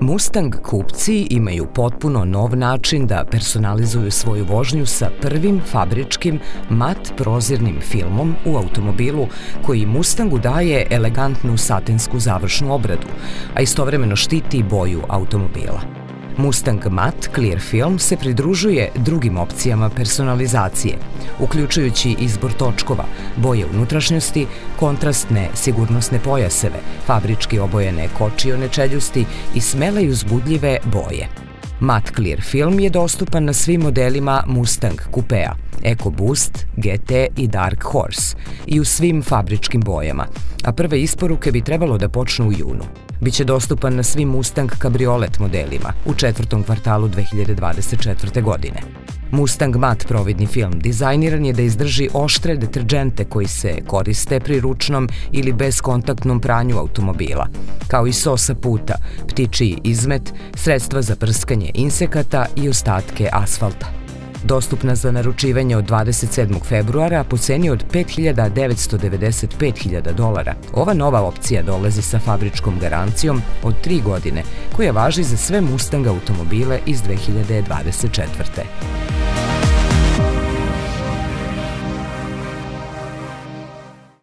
Mustang kupci imaju potpuno nov način da personalizuju svoju vožnju sa prvim fabričkim mat-prozirnim filmom u automobilu koji Mustangu daje elegantnu satensku završnu obradu, a istovremeno štiti boju automobila. Mustang Mat Clear Film se pridružuje drugim opcijama personalizacije, uključujući izbor točkova, boje unutrašnjosti, kontrastne sigurnosne pojaseve, fabrički obojene kočione čeljusti i smele i uzbudljive boje. Mat Clear Film je dostupan na svim modelima Mustang Coupea, EcoBoost, GT i Dark Horse i u svim fabričkim bojama, a prve isporuke bi trebalo da počnu u junu. Biće dostupan na svim Mustang Cabriolet modelima u četvrtom kvartalu 2024. godine. Mustang Mat providni film dizajniran je da izdrži oštre deterdžente koji se koriste pri ručnom ili bezkontaktnom pranju automobila, kao i so sa puta, ptičiji izmet, sredstva za prskanje insekata i ostatke asfalta. Dostupna za naručivanje od 27. februara po ceni od $5.995.000, ova nova opcija dolazi sa fabričkom garancijom od 3 godine koja važi za sve Mustang automobile iz 2024.